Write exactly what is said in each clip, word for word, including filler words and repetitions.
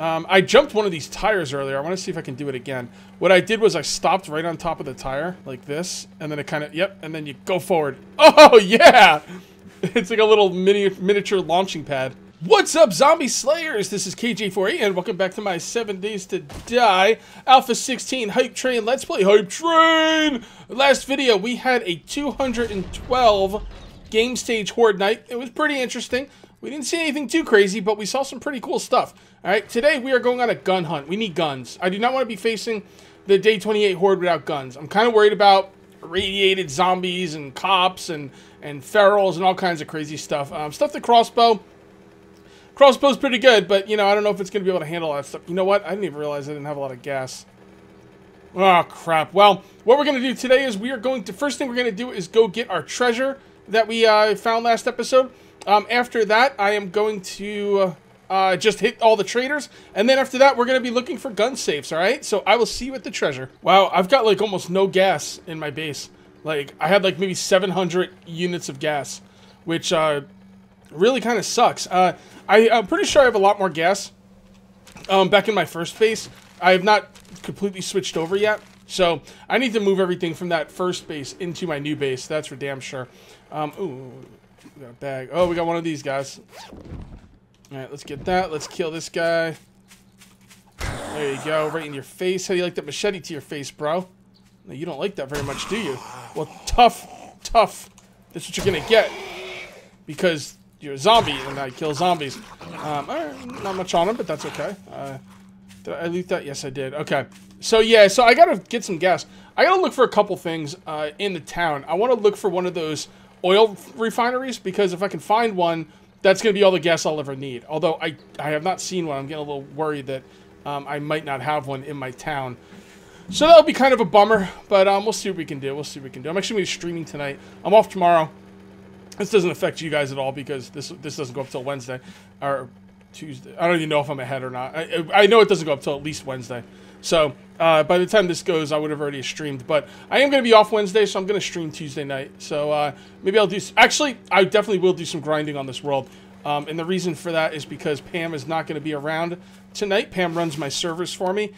Um, I jumped one of these tires earlier. I want to see if I can do it again. What I did was I stopped right on top of the tire like this, and then it kind of, yep, and then you go forward. Oh, yeah! It's like a little mini miniature launching pad. What's up, Zombie Slayers? This is Kage eight forty-eight, and welcome back to my Seven Days to Die Alpha sixteen Hype Train Let's Play. Hype Train! Last video, we had a two hundred twelve game stage horde night. It was pretty interesting. We didn't see anything too crazy, but we saw some pretty cool stuff. All right, today we are going on a gun hunt. We need guns. I do not want to be facing the Day twenty-eight Horde without guns. I'm kind of worried about irradiated zombies and cops and, and ferals and all kinds of crazy stuff. Um, stuff the crossbow. Crossbow's pretty good, but, you know, I don't know if it's going to be able to handle all that stuff. You know what? I didn't even realize I didn't have a lot of gas. Oh, crap. Well, what we're going to do today is we are going to... First thing we're going to do is go get our treasure that we uh, found last episode. Um, after that, I am going to uh, just hit all the traders, and then after that, we're going to be looking for gun safes, all right? So I will see you at the treasure. Wow, I've got, like, almost no gas in my base. Like, I had, like, maybe seven hundred units of gas, which uh, really kind of sucks. Uh, I, I'm pretty sure I have a lot more gas um, back in my first base. I have not completely switched over yet, so I need to move everything from that first base into my new base. That's for damn sure. Um, ooh... We got a bag. Oh, we got one of these guys. Alright, let's get that. Let's kill this guy. There you go. Right in your face. How do you like that machete to your face, bro? No, you don't like that very much, do you? Well, tough. Tough. That's what you're gonna get. Because you're a zombie, and I kill zombies. Um, alright, not much on him, but that's okay. Uh, did I loot that? Yes, I did. Okay. So, yeah. So, I gotta get some gas. I gotta look for a couple things uh, in the town. I want to look for one of those... oil refineries, because if I can find one, that's going to be all the gas I'll ever need. Although I, I have not seen one. I'm getting a little worried that um, I might not have one in my town. So that'll be kind of a bummer, but um, we'll see what we can do. We'll see what we can do. I'm actually going to be streaming tonight. I'm off tomorrow. This doesn't affect you guys at all because this this doesn't go up till Wednesday or Tuesday. I don't even know if I'm ahead or not. I, I know it doesn't go up till at least Wednesday. So uh, by the time this goes, I would have already streamed. But I am going to be off Wednesday, so I'm going to stream Tuesday night. So uh, maybe I'll do... S Actually, I definitely will do some grinding on this world. Um, and the reason for that is because Pam is not going to be around tonight. Pam runs my servers for me.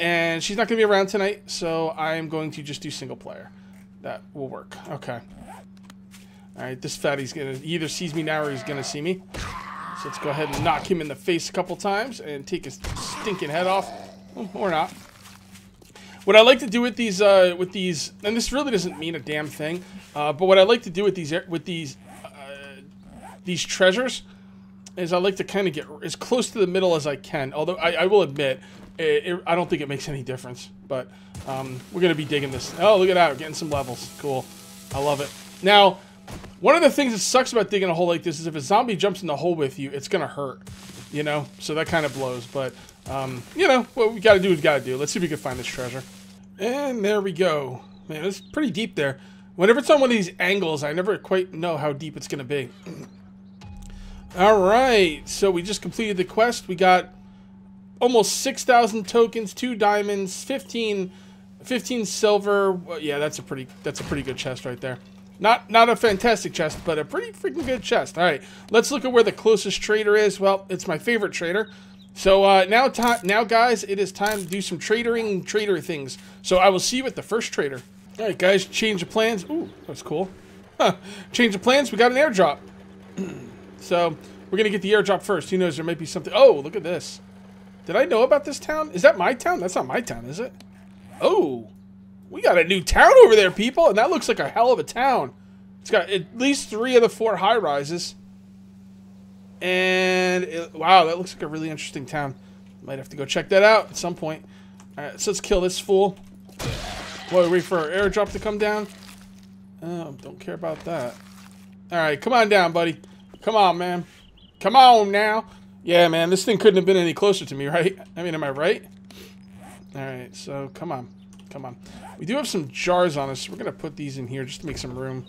And she's not going to be around tonight, so I am going to just do single player. That will work. Okay. All right, this fatty's going to... either sees me now or he's going to see me. So let's go ahead and knock him in the face a couple times and take his stinking head off. Or not. What I like to do with these, uh, with these, and this really doesn't mean a damn thing, uh, but what I like to do with these, with these, uh, these treasures, is I like to kind of get as close to the middle as I can. Although I, I will admit, it, it, I don't think it makes any difference. But um, we're gonna be digging this. Oh, look at that! We're getting some levels. Cool. I love it. Now, one of the things that sucks about digging a hole like this is if a zombie jumps in the hole with you, it's gonna hurt. You know, so that kind of blows, but, um, you know, what we gotta do, we've gotta do. Let's see if we can find this treasure. And there we go. Man, it's pretty deep there. Whenever it's on one of these angles, I never quite know how deep it's gonna be. Alright, so we just completed the quest. We got almost six thousand tokens, two diamonds, fifteen, fifteen silver. Well, yeah, that's a pretty, that's a pretty good chest right there. Not not a fantastic chest, but a pretty freaking good chest. All right, let's look at where the closest trader is. Well, it's my favorite trader. So uh, now, now, guys, it is time to do some tradering, trader things. So I will see you at the first trader. All right, guys, change of plans. Ooh, that's cool. Huh. Change of plans. We got an airdrop. So we're going to get the airdrop first. Who knows? There might be something. Oh, look at this. Did I know about this town? Is that my town? That's not my town, is it? Oh. We got a new town over there, people, and that looks like a hell of a town. It's got at least three of the four high-rises. And, it, wow, that looks like a really interesting town. Might have to go check that out at some point. All right, so let's kill this fool. While we wait for our airdrop to come down. Oh, don't care about that. All right, come on down, buddy. Come on, man. Come on now. Yeah, man, this thing couldn't have been any closer to me, right? I mean, am I right? All right, so come on. Come on. We do have some jars on us. So we're going to put these in here just to make some room.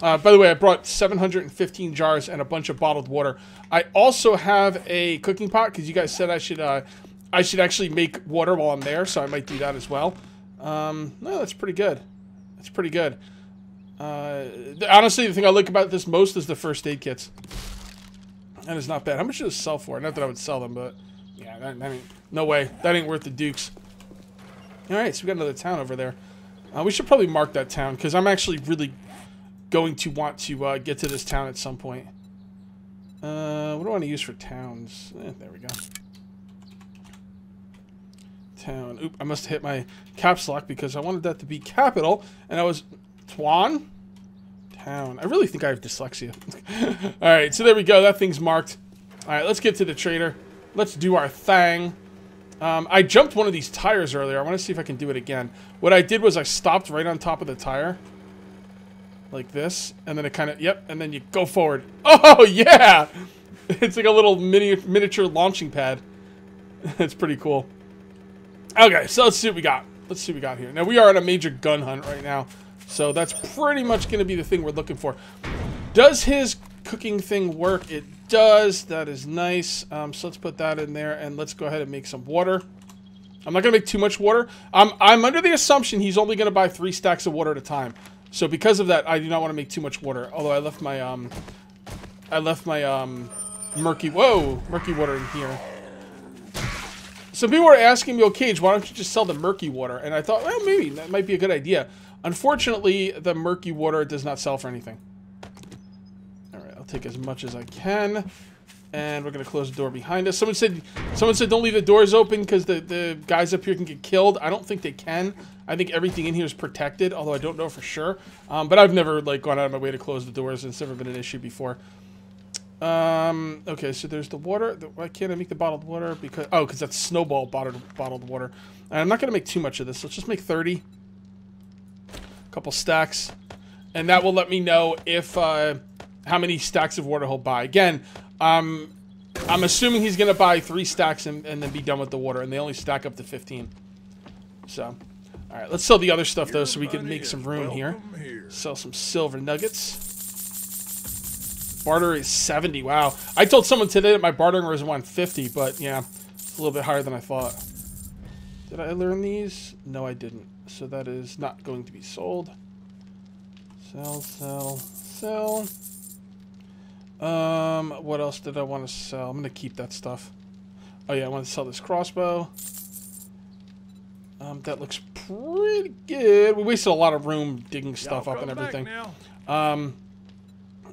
Uh, by the way, I brought seven hundred fifteen jars and a bunch of bottled water. I also have a cooking pot because you guys said I should uh, I should actually make water while I'm there. So I might do that as well. Um, no, that's pretty good. That's pretty good. Uh, honestly, the thing I like about this most is the first aid kits. That is not bad. How much does it sell for? Not that I would sell them, but Yeah, that, that ain't, no way. That ain't worth the dukes. All right, so we got another town over there. Uh, we should probably mark that town, because I'm actually really going to want to uh, get to this town at some point. Uh, what do I want to use for towns? Eh, there we go. Town. Oop, I must have hit my caps lock because I wanted that to be capital, and I was... Twan? Town. I really think I have dyslexia. All right, so there we go. That thing's marked. All right, let's get to the trader. Let's do our thang. Um, I jumped one of these tires earlier. I want to see if I can do it again. What I did was I stopped right on top of the tire. Like this. And then it kind of... Yep. And then you go forward. Oh, yeah! It's like a little mini miniature launching pad. It's pretty cool. Okay, so let's see what we got. Let's see what we got here. Now, we are on a major gun hunt right now. So that's pretty much going to be the thing we're looking for. Does his cooking thing work? It does. That is nice. Um, so let's put that in there. And let's go ahead and make some water. I'm not going to make too much water. I'm, I'm under the assumption he's only going to buy three stacks of water at a time. So because of that, I do not want to make too much water. Although I left my um, I left my um, murky whoa murky water in here. Some people were asking me, "Oh, Cage, why don't you just sell the murky water?" And I thought, well, maybe that might be a good idea. Unfortunately, the murky water does not sell for anything. All right, I'll take as much as I can, and we're gonna close the door behind us. Someone said, someone said, don't leave the doors open because the the guys up here can get killed. I don't think they can. I think everything in here is protected, although I don't know for sure. Um, but I've never like gone out of my way to close the doors. It's never been an issue before. Um, okay, so there's the water. The, why can't I make the bottled water? Because oh, because that's snowball bottled bottled water. And I'm not gonna make too much of this. Let's just make thirty, a couple stacks, and that will let me know if uh, how many stacks of water he'll buy. Again, um, I'm assuming he's gonna buy three stacks and, and then be done with the water, and they only stack up to fifteen. So. All right, let's sell the other stuff, though, so we can make some room here. here. Sell some silver nuggets. Barter is seventy. Wow. I told someone today that my bartering was one fifty, but, yeah, it's a little bit higher than I thought. Did I learn these? No, I didn't. So that is not going to be sold. Sell, sell, sell. Um, what else did I want to sell? I'm going to keep that stuff. Oh, yeah, I want to sell this crossbow. Um, that looks pretty good. We wasted a lot of room digging stuff up and everything. Um,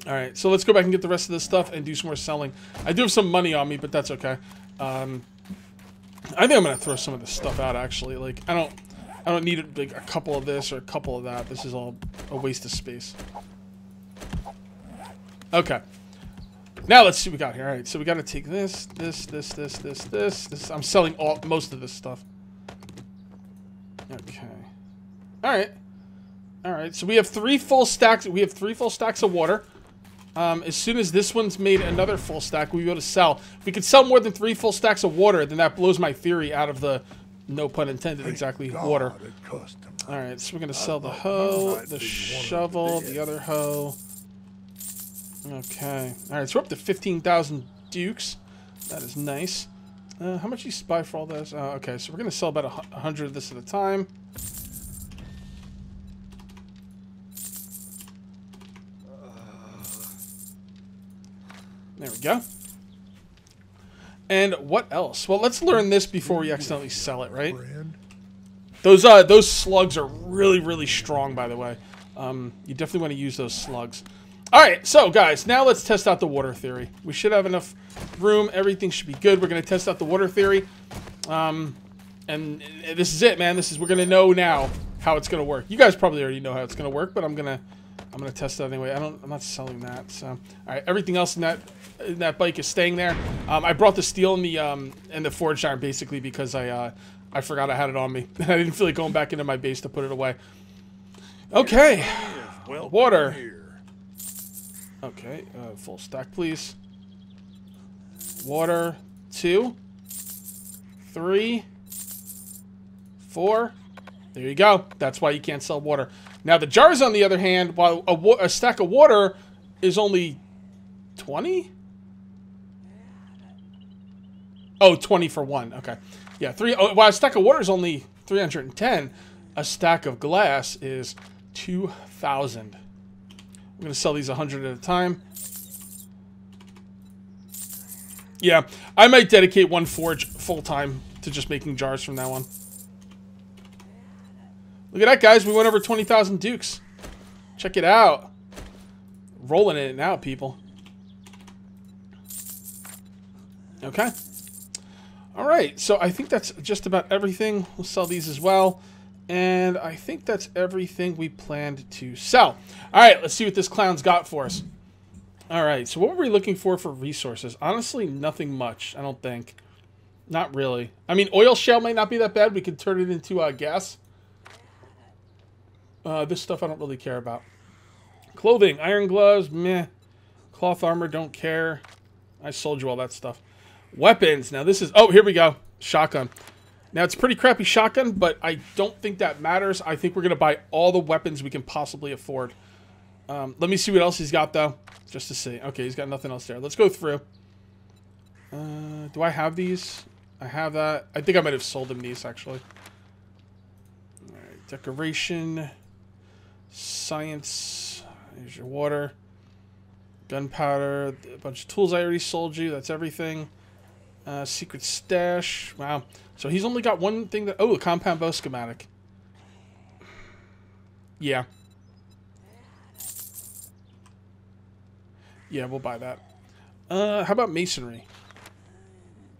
all right, so let's go back and get the rest of this stuff and do some more selling. I do have some money on me, but that's okay. Um, I think I'm gonna throw some of this stuff out actually. Like I don't, I don't need like a couple of this or a couple of that. This is all a waste of space. Okay. Now let's see what we got here. All right, so we got to take this, this, this, this, this, this, this. I'm selling all most of this stuff. Okay. All right. All right. So we have three full stacks. We have three full stacks of water. Um, as soon as this one's made another full stack, we'll be able to sell. If we could sell more than three full stacks of water, then that blows my theory out of the, no pun intended, exactly, water. All right. So we're going to sell the hoe, the shovel, the other hoe. Okay. All right. So we're up to fifteen thousand dukes. That is nice. Uh, how much you buy for all this? Uh, okay, so we're going to sell about a hundred of this at a time. There we go. And what else? Well, let's learn this before we accidentally sell it, right? Those uh, those slugs are really, really strong, by the way. Um, you definitely want to use those slugs. Alright, so guys, now let's test out the water theory. We should have enough room. Everything should be good. We're going to test out the water theory. Um, and this is it, man. This is, we're going to know now how it's going to work. You guys probably already know how it's going to work, but I'm going to, I'm going to test it anyway. I don't, I'm not selling that. So, all right, everything else in that, in that bike is staying there. Um, I brought the steel and the, um, and the forged iron basically because I, uh, I forgot I had it on me. I didn't feel like going back into my base to put it away. Okay. Well, water. Okay, uh, full stack, please. Water, two, three, four. There you go. That's why you can't sell water. Now, the jars, on the other hand, while a, wa a stack of water is only twenty? Oh, twenty for one. Okay. Yeah, three. Oh, while a stack of water is only three hundred ten, a stack of glass is two thousand. I'm going to sell these a hundred at a time. Yeah, I might dedicate one forge full-time to just making jars from now on. Look at that, guys. We went over twenty thousand dukes. Check it out. Rolling in it now, people. Okay. All right. So I think that's just about everything. We'll sell these as well. And I think that's everything we planned to sell. All right. Let's see what this clown's got for us. All right. So what were we looking for for resources? Honestly, nothing much, I don't think. Not really. I mean, oil shale might not be that bad. We could turn it into uh, gas. Uh, this stuff I don't really care about. Clothing, iron gloves, meh. Cloth armor, don't care. I sold you all that stuff. Weapons. Now this is... Oh, here we go. Shotgun. Now it's a pretty crappy shotgun, but I don't think that matters. I think we're going to buy all the weapons we can possibly afford. Um, let me see what else he's got, though. Just to see. Okay, he's got nothing else there. Let's go through. Uh, do I have these? I have that. I think I might have sold him these, actually. All right, decoration. Science. Here's your water. Gunpowder. A bunch of tools I already sold you. That's everything. Uh, secret stash. Wow. So he's only got one thing that... Oh, a compound bow schematic. Yeah. Yeah, we'll buy that. Uh, how about masonry?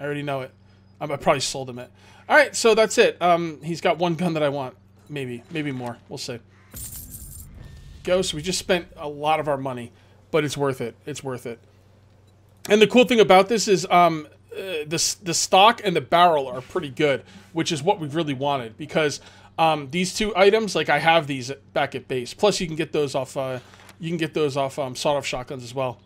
I already know it. I probably sold him it. All right, so that's it. Um, he's got one gun that I want. Maybe. Maybe more. We'll see. Go. So we just spent a lot of our money, but it's worth it. It's worth it. And the cool thing about this is... Um, Uh, the, the stock and the barrel are pretty good, which is what we really wanted, because um, these two items, like I have these back at base. Plus, you can get those off. Uh, you can get those off um, sawed-off shotguns as well.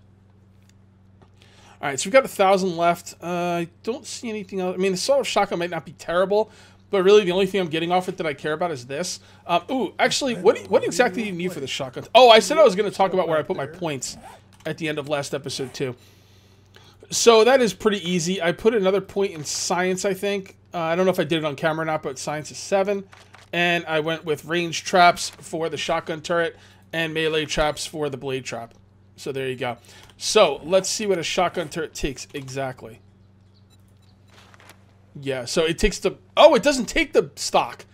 All right, so we've got a thousand left. Uh, I don't see anything else. I mean, the sawed-off shotgun might not be terrible, but really the only thing I'm getting off it that I care about is this. Um, ooh, actually, what do you, what exactly do you need for the shotguns? Oh, I said I was going to talk about where I put my points at the end of last episode too. So that is pretty easy. I put another point in science, I think. Uh, I don't know if I did it on camera or not, but science is seven. And I went with range traps for the shotgun turret and melee traps for the blade trap. So there you go. So let's see what a shotgun turret takes exactly. Yeah, so it takes the... Oh, it doesn't take the stock.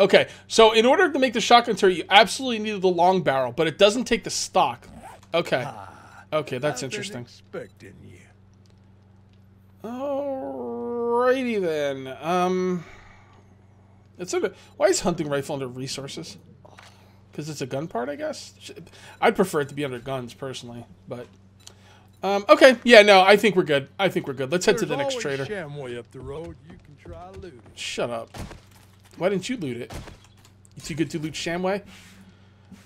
Okay, so in order to make the shotgun turret, you absolutely needed the long barrel, but it doesn't take the stock. Okay. Okay, that's interesting. Alrighty then. Um, it's a, why is hunting rifle under resources? Because it's a gun part, I guess. I'd prefer it to be under guns personally, but um, okay. Yeah, no, I think we're good. I think we're good. Let's head There's to the next trader. Shamway up the road. You can try loot. Shut up. Why didn't you loot it? You too good to loot Shamway?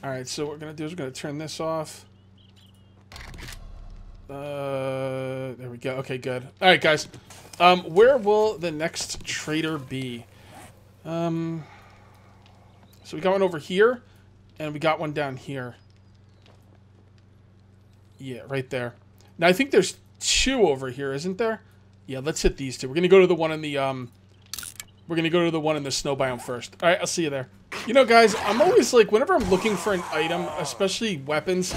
All right. So what we're gonna do is we're gonna turn this off. Uh, there we go. Okay, good. All right, guys. Um, where will the next trader be? Um, so we got one over here, and we got one down here. Yeah, right there. Now I think there's two over here, isn't there? Yeah, let's hit these two. We're gonna go to the one in the um, we're gonna go to the one in the snow biome first. All right, I'll see you there. You know, guys, I'm always like, whenever I'm looking for an item, especially weapons,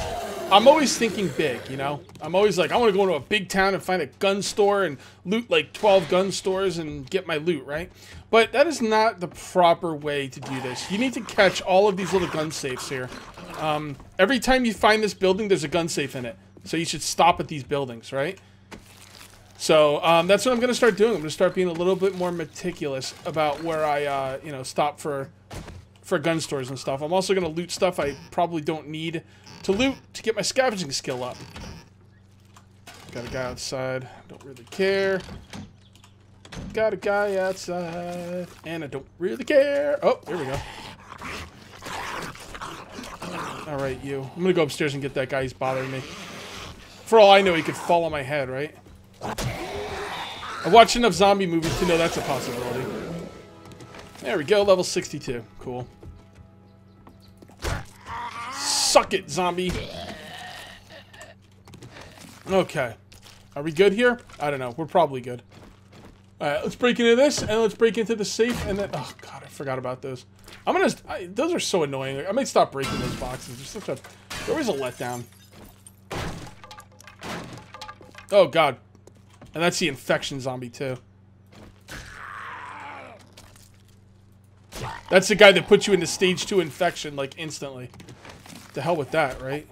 I'm always thinking big, you know? I'm always like, I want to go into a big town and find a gun store and loot like twelve gun stores and get my loot, right? But that is not the proper way to do this. You need to catch all of these little gun safes here. Um, every time you find this building, there's a gun safe in it. So you should stop at these buildings, right? So um, that's what I'm going to start doing. I'm going to start being a little bit more meticulous about where I, uh, you know, stop for... for gun stores and stuff. I'm also going to loot stuff I probably don't need to loot to get my scavenging skill up. Got a guy outside. Don't really care. Got a guy outside. And I don't really care. Oh, here we go. All right, you. I'm going to go upstairs and get that guy. He's bothering me. For all I know, he could fall on my head, right? I've watched enough zombie movies to know that's a possibility. There we go. Level sixty-two. Cool. Suck it, zombie. Okay. Are we good here? I don't know. We're probably good. Alright, let's break into this, and let's break into the safe, and then... Oh, God, I forgot about those. I'm gonna... I, those are so annoying. I might stop breaking those boxes. There's such a... There was a letdown. Oh, God. And that's the infection zombie, too. That's the guy that puts you into stage two infection, like, instantly. The hell with that, right?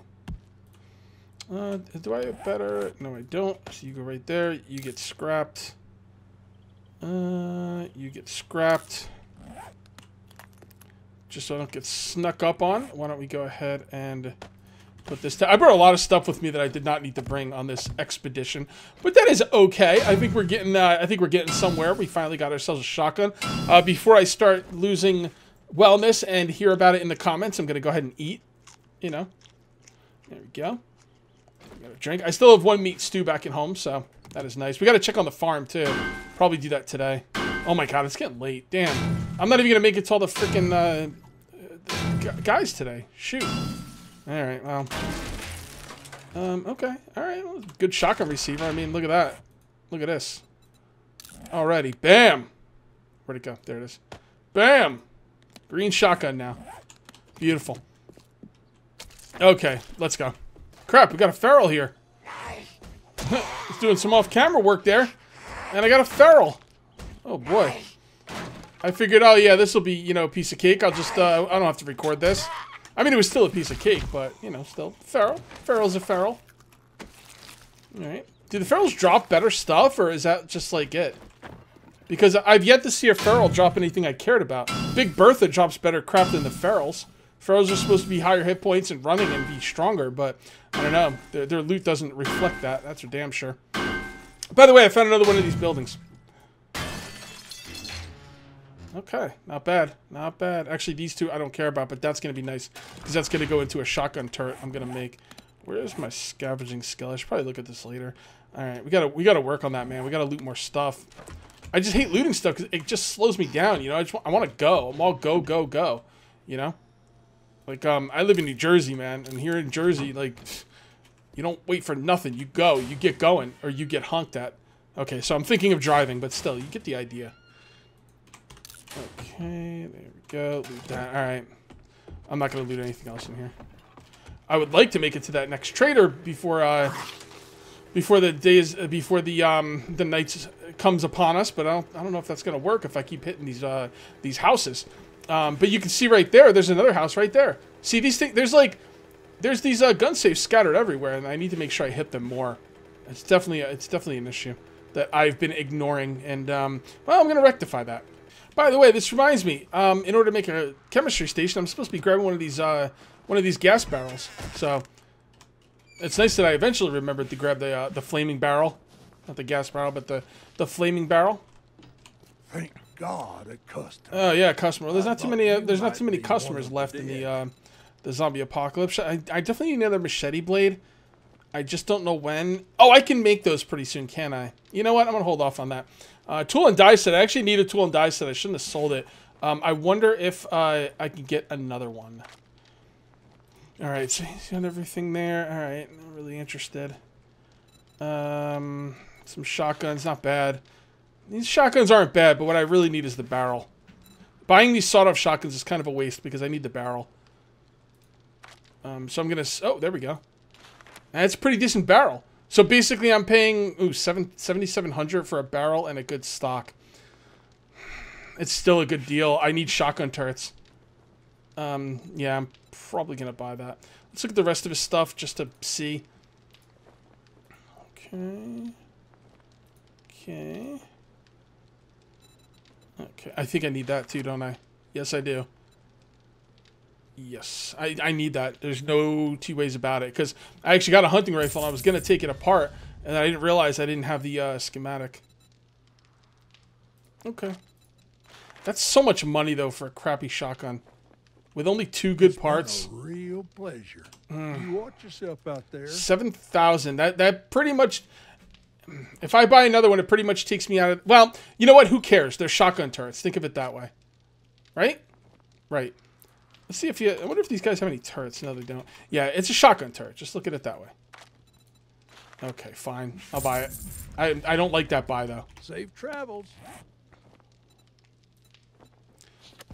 Uh, do I have better? No, I don't. So you go right there. You get scrapped. Uh, you get scrapped. Just so I don't get snuck up on. Why don't we go ahead and put this down? I brought a lot of stuff with me that I did not need to bring on this expedition, but that is okay. I think we're getting. Uh, I think we're getting somewhere. We finally got ourselves a shotgun. Uh, before I start losing wellness and hear about it in the comments, I'm gonna go ahead and eat. You know, there we go. Got a drink. I still have one meat stew back at home, so that is nice. We got to check on the farm too. Probably do that today. Oh my god, it's getting late. Damn, I'm not even gonna make it to all the freaking uh, guys today. Shoot. All right. Well. Um. Okay. All right. Well, good shotgun receiver. I mean, look at that. Look at this. Alrighty. Bam. Where'd it go? There it is. Bam. Green shotgun now. Beautiful. Okay. Let's go. Crap, we got a feral here. It's doing some off-camera work there. And I got a feral. Oh, boy. I figured, oh, yeah, this will be, you know, a piece of cake. I'll just, uh, I don't have to record this. I mean, it was still a piece of cake, but, you know, still. Feral. Feral's a feral. Alright. Do the ferals drop better stuff, or is that just, like, it? Because I've yet to see a feral drop anything I cared about. Big Bertha drops better crap than the ferals. Ferals are supposed to be higher hit points and running and be stronger, but I don't know. Their, their loot doesn't reflect that. That's for damn sure. By the way, I found another one of these buildings. Okay, not bad. Not bad. Actually, these two I don't care about, but that's going to be nice because that's going to go into a shotgun turret I'm going to make. Where's my scavenging skill? I should probably look at this later. All right, we gotta we gotta work on that, man. We gotta loot more stuff. I just hate looting stuff because it just slows me down. You know, I just I want to go. I'm all go go go. You know. Like, um, I live in New Jersey, man, and here in Jersey, like, you don't wait for nothing. You go, you get going, or you get honked at. Okay, so I'm thinking of driving, but still, you get the idea. Okay, there we go. Loot that. All right. I'm not going to loot anything else in here. I would like to make it to that next trader before, uh, before the days, uh, before the, um, the night comes upon us, but I don't, I don't know if that's going to work if I keep hitting these, uh, these houses. Um, but you can see right there, there's another house right there. See, these things, there's like, there's these uh, gun safes scattered everywhere, and I need to make sure I hit them more. It's definitely, it's definitely an issue that I've been ignoring, and, um, well, I'm going to rectify that. By the way, this reminds me, um, in order to make a chemistry station, I'm supposed to be grabbing one of these, uh, one of these gas barrels. So, it's nice that I eventually remembered to grab the, uh, the flaming barrel. Not the gas barrel, but the, the flaming barrel. Thank you. God, a customer. Oh yeah, customer. There's not too many. Uh, there's not too many customers left in the uh, the zombie apocalypse. I, I definitely need another machete blade. I just don't know when. Oh, I can make those pretty soon, can I? You know what? I'm gonna hold off on that. Uh, tool and die set. I actually need a tool and die set. I shouldn't have sold it. Um, I wonder if uh, I can get another one. All right, so he's got everything there. All right, not really interested. Um, some shotguns, not bad. These shotguns aren't bad, but what I really need is the barrel. Buying these sawed-off shotguns is kind of a waste because I need the barrel. Um, so I'm going to... Oh, there we go. That's a pretty decent barrel. So basically I'm paying ooh, seven thousand seven hundred dollars for a barrel and a good stock. It's still a good deal. I need shotgun turrets. Um, yeah, I'm probably going to buy that. Let's look at the rest of his stuff just to see. Okay. Okay. Okay, I think I need that too, don't I? Yes, I do. Yes, I, I need that. There's no two ways about it. Because I actually got a hunting rifle and I was going to take it apart. And I didn't realize I didn't have the uh, schematic. Okay. That's so much money, though, for a crappy shotgun. With only two good parts. It's been a real pleasure. Mm. You watch yourself out there. seven thousand. That, that pretty much... If I buy another one, it pretty much takes me out of... Well, you know what? Who cares? They're shotgun turrets. Think of it that way. Right? Right. Let's see if you... I wonder if these guys have any turrets. No, they don't. Yeah, it's a shotgun turret. Just look at it that way. Okay, fine. I'll buy it. I, I don't like that buy, though. Safe travels.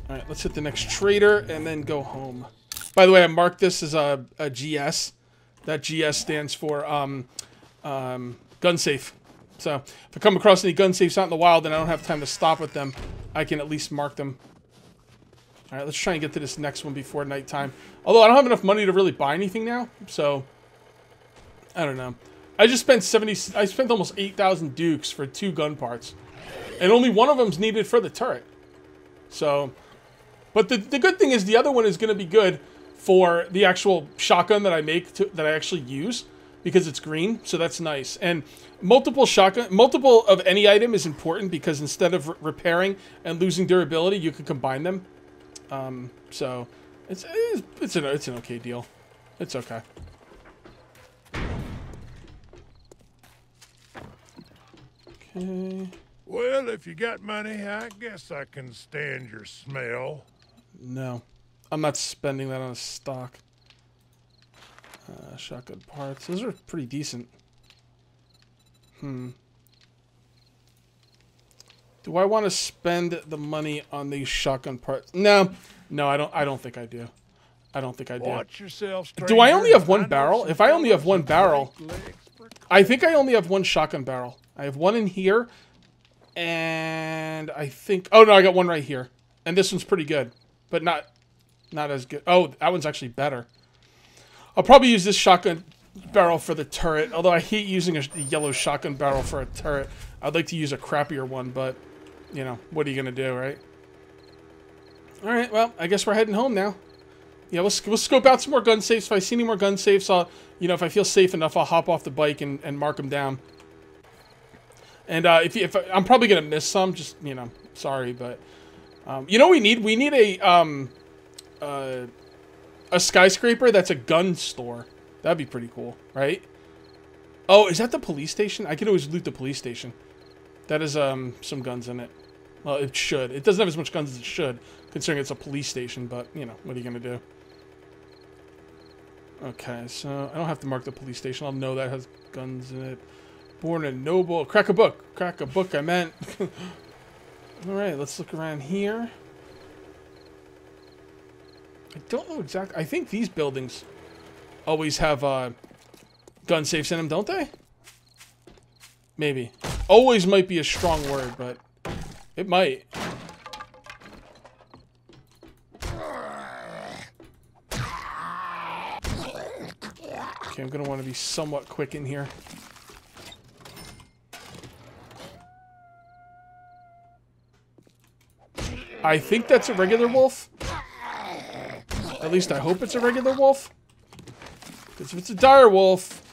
All right, let's hit the next trader and then go home. By the way, I marked this as a, a G S. That G S stands for... um, um Gun safe. So if I come across any gun safes out in the wild and I don't have time to stop at them, I can at least mark them. All right, let's try and get to this next one before nighttime. Although I don't have enough money to really buy anything now, so I don't know. I just spent seventy. I spent almost eight thousand dukes for two gun parts, and only one of them's needed for the turret. So, but the the good thing is the other one is going to be good for the actual shotgun that I make to, that I actually use because it's green. So that's nice. And multiple shotgun, multiple of any item is important because instead of re repairing and losing durability, you can combine them. Um, so it's, it's, it's an, it's an okay deal. It's okay. Okay. Well, if you got money, I guess I can stand your smell. No, I'm not spending that on a stock. Uh, shotgun parts. Those are pretty decent. Hmm. Do I want to spend the money on these shotgun parts? No, no, I don't. I don't think I do. I don't think I do. Watch yourself, stranger. Do I only have one barrel? If I only have one barrel, I think I only have one shotgun barrel. I have one in here, and I think. Oh no, I got one right here, and this one's pretty good, but not, not as good. Oh, that one's actually better. I'll probably use this shotgun barrel for the turret. Although I hate using a yellow shotgun barrel for a turret. I'd like to use a crappier one, but. You know, what are you gonna do, right? All right, well, I guess we're heading home now. Yeah, we'll, we'll scope out some more gun safes. If I see any more gun safes, I'll, you know, if I feel safe enough, I'll hop off the bike and, and mark them down. And uh, if, you, if I, I'm probably gonna miss some, just you know, sorry, but um, you know, we need we need a um, uh, a skyscraper that's a gun store. That'd be pretty cool, right? Oh, is that the police station? I could always loot the police station. That is um some guns in it. Well, it should. It doesn't have as much guns as it should, considering it's a police station, but, you know, what are you going to do? Okay, so I don't have to mark the police station. I'll know that has guns in it. Born a noble. Crack a book. Crack a book, I meant. All right, let's look around here. I don't know exactly. I think these buildings always have uh, gun safes in them, don't they? Maybe. Always might be a strong word, but it might. Okay, I'm gonna want to be somewhat quick in here. I think that's a regular wolf. At least I hope it's a regular wolf. Because if it's a dire wolf...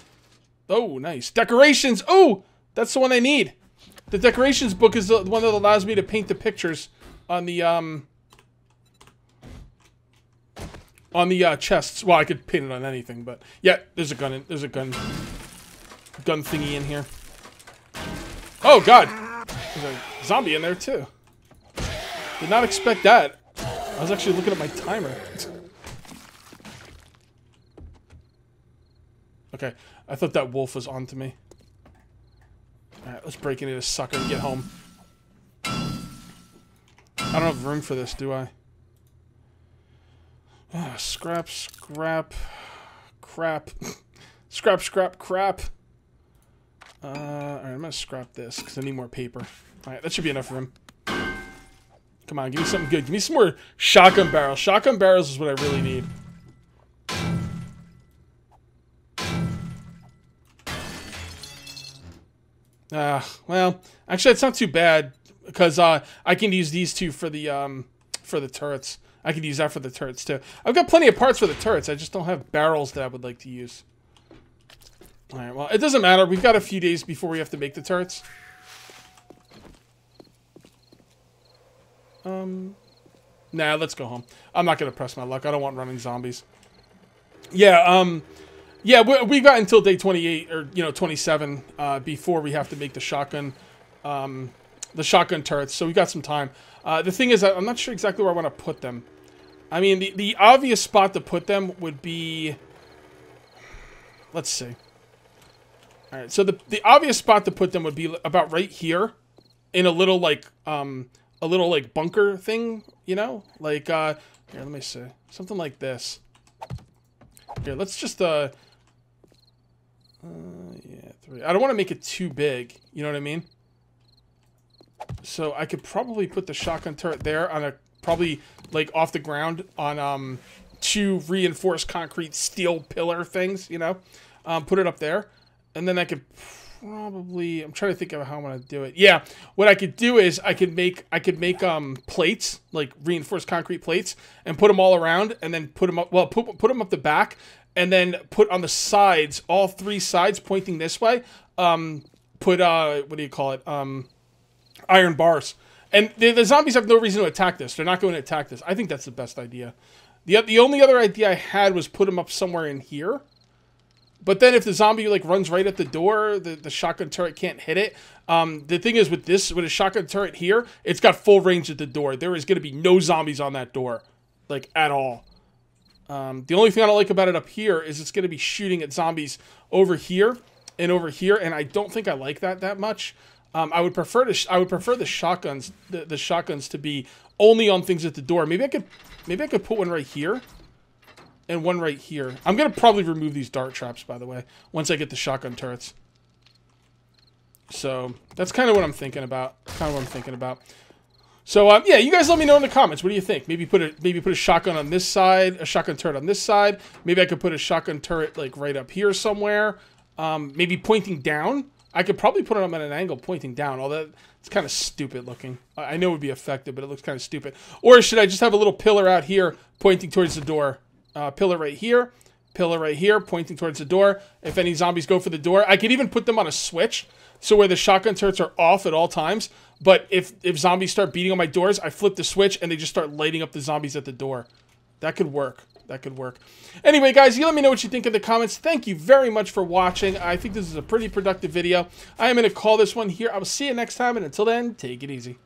Oh, nice. Decorations! Oh! That's the one I need. The decorations book is the one that allows me to paint the pictures on the um on the uh, chests. Well, I could paint it on anything, but yeah, there's a gun. In, there's a gun gun thingy in here. Oh God, there's a zombie in there too. Did not expect that. I was actually looking at my timer. Okay, I thought that wolf was onto me. Alright, let's break into this sucker and get home. I don't have room for this, do I? Oh, scrap, scrap, crap. Scrap, scrap, crap. Uh, Alright, I'm gonna scrap this, because I need more paper. Alright, that should be enough room. Come on, give me something good. Give me some more shotgun barrels. Shotgun barrels is what I really need. Uh, well, actually, it's not too bad because uh, I can use these two for the um, for the turrets. I can use that for the turrets too. I've got plenty of parts for the turrets. I just don't have barrels that I would like to use. All right. Well, it doesn't matter. We've got a few days before we have to make the turrets. Um, nah. Let's go home. I'm not gonna press my luck. I don't want running zombies. Yeah. Um. Yeah, we, we got until day twenty-eight or you know twenty-seven uh, before we have to make the shotgun, um, the shotgun turrets. So we got some time. Uh, the thing is, I'm not sure exactly where I want to put them. I mean, the the obvious spot to put them would be. Let's see. All right, so the the obvious spot to put them would be about right here, in a little like um a little like bunker thing. You know, like uh, here. Let me see something like this. Here, let's just uh. Uh, yeah, three. I don't want to make it too big. You know what I mean? So I could probably put the shotgun turret there on a, probably like off the ground on um, two reinforced concrete steel pillar things, you know? Um, put it up there. And then I could probably, I'm trying to think of how I'm going to do it. Yeah, what I could do is I could make, I could make um, plates, like reinforced concrete plates, and put them all around and then put them up, well, put, put them up the back and then put on the sides, all three sides pointing this way, um, put, uh, what do you call it? Um... Iron bars. And the, the zombies have no reason to attack this. They're not going to attack this. I think that's the best idea. The, the only other idea I had was put them up somewhere in here. But then if the zombie like runs right at the door, the, the shotgun turret can't hit it. Um, the thing is with this, with a shotgun turret here, it's got full range at the door. There is going to be no zombies on that door. Like, at all. Um, the only thing I don't like about it up here is it's going to be shooting at zombies over here and over here. And I don't think I like that that much. Um, I would prefer to. Sh I would prefer the shotguns, the, the shotguns to be only on things at the door. Maybe I could, maybe I could put one right here, and one right here. I'm gonna probably remove these dart traps, by the way, once I get the shotgun turrets. So that's kind of what I'm thinking about. Kind of what I'm thinking about. So um, yeah, you guys let me know in the comments. What do you think? Maybe put a maybe put a shotgun on this side, a shotgun turret on this side. Maybe I could put a shotgun turret like right up here somewhere. Um, maybe pointing down. I could probably put it up at an angle pointing down, although it's kind of stupid looking. I know it would be effective, but it looks kind of stupid. Or should I just have a little pillar out here pointing towards the door? Uh, pillar right here, pillar right here, pointing towards the door. If any zombies go for the door, I could even put them on a switch, so where the shotgun turrets are off at all times. But if, if zombies start beating on my doors, I flip the switch and they just start lighting up the zombies at the door. That could work. That could work. Anyway, guys, you let me know what you think in the comments. Thank you very much for watching. I think this is a pretty productive video. I am going to call this one here. I will see you next time, and until then, take it easy.